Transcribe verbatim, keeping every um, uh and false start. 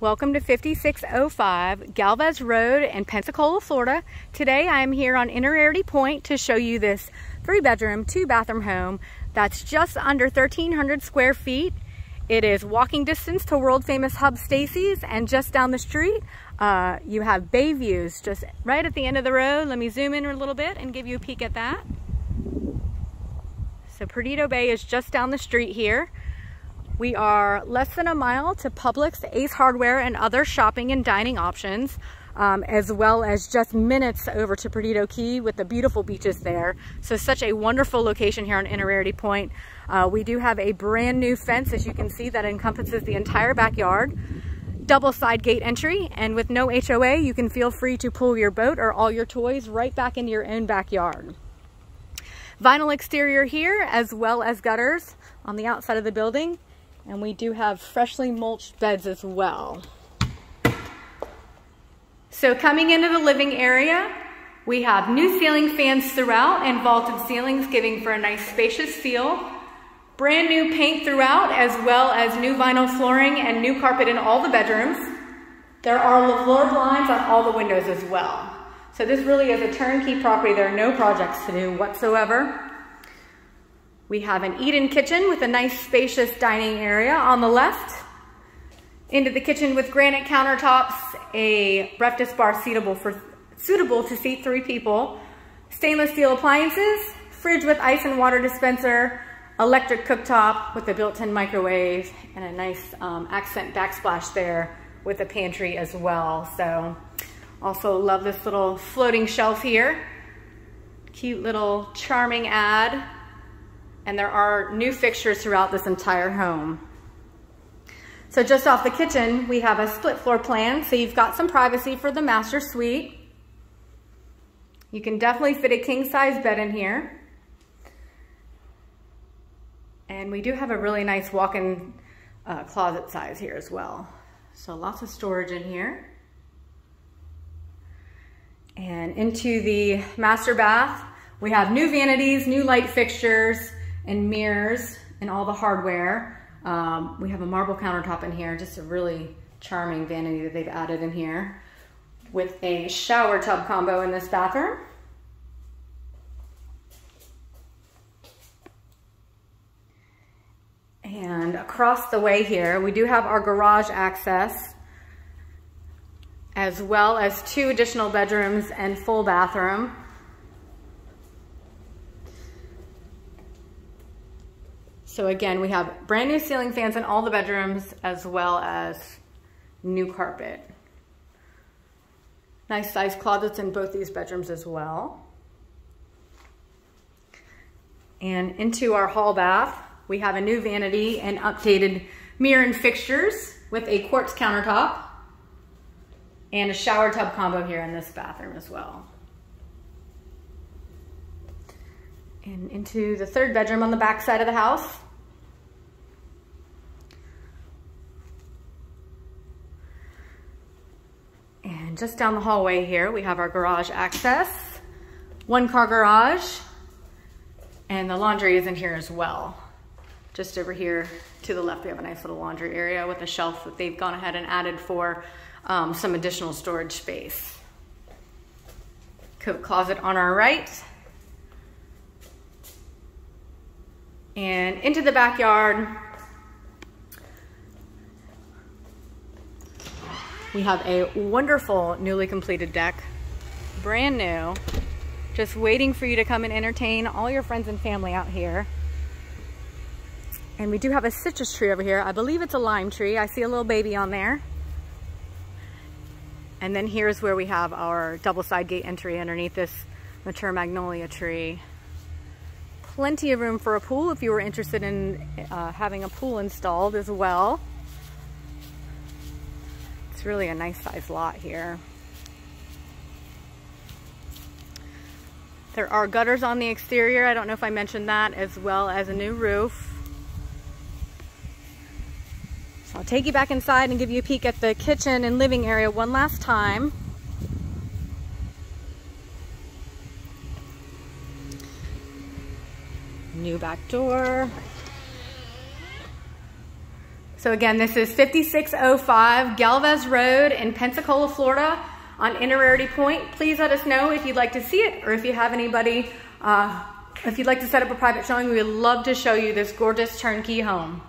Welcome to fifty-six oh five Galvez Road in Pensacola, Florida. Today I am here on Innerarity Point to show you this three bedroom, two bathroom home that's just under thirteen hundred square feet. It is walking distance to world famous Hub Stacy's, and just down the street uh, you have bay views just right at the end of the road. Let me zoom in a little bit and give you a peek at that. So Perdido Bay is just down the street here. We are less than a mile to Publix, Ace Hardware, and other shopping and dining options, um, as well as just minutes over to Perdido Key with the beautiful beaches there. So such a wonderful location here on Innerarity Point. Uh, we do have a brand new fence, as you can see, that encompasses the entire backyard, double side gate entry, and with no H O A, you can feel free to pull your boat or all your toys right back into your own backyard. Vinyl exterior here, as well as gutters on the outside of the building. And we do have freshly mulched beds as well. So coming into the living area, we have new ceiling fans throughout and vaulted ceilings, giving for a nice spacious feel. Brand new paint throughout, as well as new vinyl flooring and new carpet in all the bedrooms. There are Levelor blinds on all the windows as well. So this really is a turnkey property. There are no projects to do whatsoever. We have an Eden kitchen with a nice spacious dining area on the left. Into the kitchen with granite countertops, a breakfast bar suitable, for, suitable to seat three people. Stainless steel appliances, fridge with ice and water dispenser, electric cooktop with a built-in microwave, and a nice um, accent backsplash there with a pantry as well. So also love this little floating shelf here. Cute little charming ad. And there are new fixtures throughout this entire home. So just off the kitchen, we have a split floor plan, so you've got some privacy for the master suite. You can definitely fit a king-size bed in here. And we do have a really nice walk-in uh, closet size here as well. So lots of storage in here. And into the master bath, we have new vanities, new light fixtures, and mirrors and all the hardware. Um, we have a marble countertop in here, just a really charming vanity that they've added in here with a shower tub combo in this bathroom. And across the way here, we do have our garage access, as well as two additional bedrooms and full bathroom. So again, we have brand new ceiling fans in all the bedrooms, as well as new carpet. Nice size closets in both these bedrooms as well. And into our hall bath, we have a new vanity and updated mirror and fixtures with a quartz countertop and a shower tub combo here in this bathroom as well. And into the third bedroom on the back side of the house. And just down the hallway here, we have our garage access, one car garage, and the laundry is in here as well. Just over here to the left, we have a nice little laundry area with a shelf that they've gone ahead and added for um, some additional storage space. Coat closet on our right. And into the backyard, we have a wonderful newly completed deck, brand new, just waiting for you to come and entertain all your friends and family out here. And we do have a citrus tree over here. I believe it's a lime tree. I see a little baby on there. And then here's where we have our double side gate entry underneath this mature magnolia tree. Plenty of room for a pool if you were interested in uh, having a pool installed as well. It's really a nice size lot here. There are gutters on the exterior, I don't know if I mentioned that, as well as a new roof. So I'll take you back inside and give you a peek at the kitchen and living area one last time. New back door. So again, this is fifty-six oh five Galvez Road in Pensacola, Florida on Innerarity Point. Please let us know if you'd like to see it, or if you have anybody, uh, if you'd like to set up a private showing, we would love to show you this gorgeous turnkey home.